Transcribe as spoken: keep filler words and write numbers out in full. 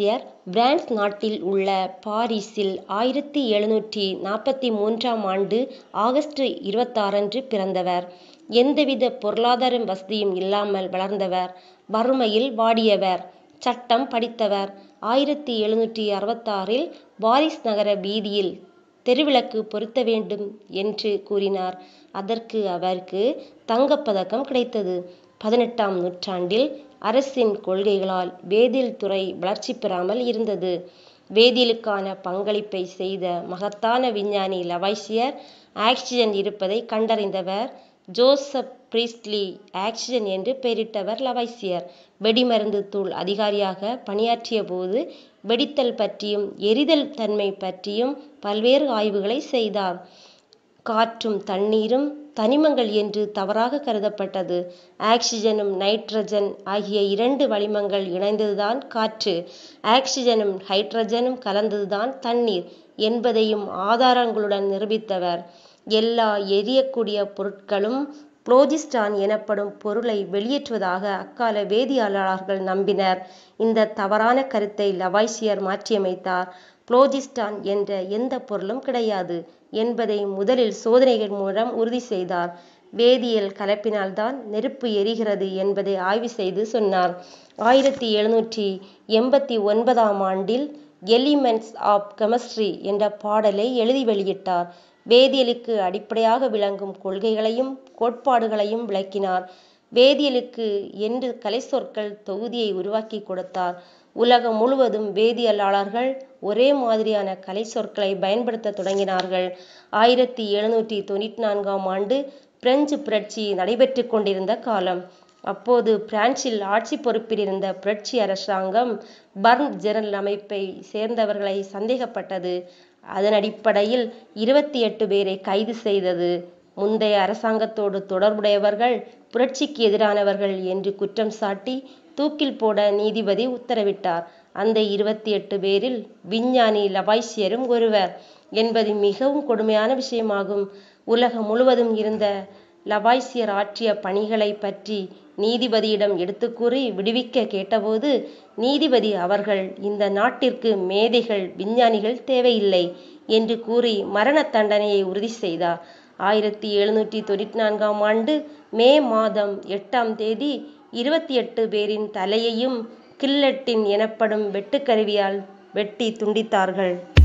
Lavoisier France நாட்டில் உள்ள பாரிஸில் ஆயிரத்தி எழுநூற்றி நாற்பத்தி மூன்றாம் ஆண்டு ஆகஸ்ட் இருபத்தாறன்று பிறந்தவர். எந்தவித பொருளாதார வசதியும் இல்லாமல் வளர்ந்தவர், வறுமையில் வாடியவர், சட்டம் படித்தவர். ஆயிரத்தி எழுநூற்றி அறுபத்தாறில் பாரிஸ் நகர வீதியில் தெருவிளக்கு பொருத்த வேண்டும் என்று கூறினார். அதற்கு அவருக்கு தங்கப்பதக்கம் கிடைத்தது. பதினெட்டாம் நூற்றாண்டில் அரசின் கொள்கைகளால் வேதியியல் துறை வளர்ச்சி பெறாமல் இருந்தது. வேதியியலுக்கான பங்களிப்பை செய்த மகத்தான விஞ்ஞானி லவோசியர் ஆக்சிஜன் இருப்பதை கண்டறிந்தவர். ஜோசப் பிரீஸ்ட்லி ஆக்சிஜன் என்று பெயரிட்டவர் லவோசியர். வெடிமருந்து தூள் அதிகாரியாக பணியாற்றிய போது வெடித்தல் பற்றியும் எரிதல் தன்மை பற்றியும் பல்வேறு ஆய்வுகளை செய்தார். காற்றும் தண்ணீரும் தனிமங்கள் என்று தவறாக கருதப்பட்டது. ஆக்சிஜனும் நைட்ரஜன் ஆகிய இரண்டு வளிமங்கள் இணைந்ததுதான் காற்று, ஆக்சிஜனும் ஹைட்ரஜனும் கலந்ததுதான் தண்ணீர் என்பதையும் ஆதாரங்களுடன் நிரூபித்தவர். எல்லா எரியக்கூடிய பொருட்களும் புளோஜிஸ்டான் எனப்படும் பொருளை வெளியேற்றுவதாக அக்கால வேதியியலாளர்கள் நம்பினர். இந்த தவறான கருத்தை லவோசியர் மாற்றியமைத்தார். புளோஜிஸ்டான் என்ற எந்த பொருளும் கிடையாது என்பதை முதலில் சோதனைகள் மூலம் உறுதி செய்தார். வேதியியல் கலப்பினால்தான் நெருப்பு எரிகிறது என்பதை ஆய்வு செய்து சொன்னார். ஆயிரத்தி எழுநூற்றி எண்பத்தி ஒன்பதாம் ஆண்டில் எலிமெண்ட்ஸ் ஆஃப் கெமிஸ்ட்ரி என்ற பாடலை எழுதி வெளியிட்டார். வேதியியலுக்கு அடிப்படையாக விளங்கும் கொள்கைகளையும் கோட்பாடுகளையும் விளக்கினார். வேதியியலுக்கு என்று கலை சொற்கள் தொகுதியை உருவாக்கி கொடுத்தார். உலகம் முழுவதும் வேதியியலாளர்கள் ஒரே மாதிரியான கலை சொற்களை பயன்படுத்த தொடங்கினார்கள். ஆயிரத்தி எழுநூற்றி தொண்ணூற்றி நான்காம் ஆண்டு பிரெஞ்சு புரட்சி நடைபெற்று கொண்டிருந்த காலம். அப்போது பிரான்சில் ஆட்சி பொறுப்பில் இருந்த புரட்சி அரசாங்கம் பர்ன் ஜெர்னல் அமைப்பை சேர்ந்தவர்களை சந்தேகப்பட்டது. அதன் அடிப்படையில் இருபத்தி எட்டு பேரை கைது செய்தது. முந்தைய அரசாங்கத்தோடு தொடர்புடையவர்கள் புரட்சிக்கு எதிரானவர்கள் என்று குற்றம் சாட்டி தூக்கில் போட நீதிபதி உத்தரவிட்டார். அந்த இருபத்தி எட்டு பேரில் விஞ்ஞானி லவோசியரும் ஒருவர் என்பது மிகவும் கொடுமையான விஷயமாகும். உலகம் முழுவதும் இருந்த லவோசியர் ஆற்றிய பணிகளை பற்றி நீதிபதியிடம் எடுத்து கூறி விடுவிக்க கேட்டபோது நீதிபதி அவர்கள் இந்த நாட்டிற்கு மேதைகள் விஞ்ஞானிகள் தேவையில்லை என்று கூறி மரண தண்டனையை உறுதி செய்தார். ஆயிரத்தி எழுநூற்றி தொண்ணூற்றி நான்காம் ஆண்டு மே மாதம் எட்டாம் தேதி இருபத்தி எட்டு பேரின் தலையையும் கில்லட்டின் எனப்படும் வெட்டுக்கருவியால் வெட்டி துண்டித்தார்கள்.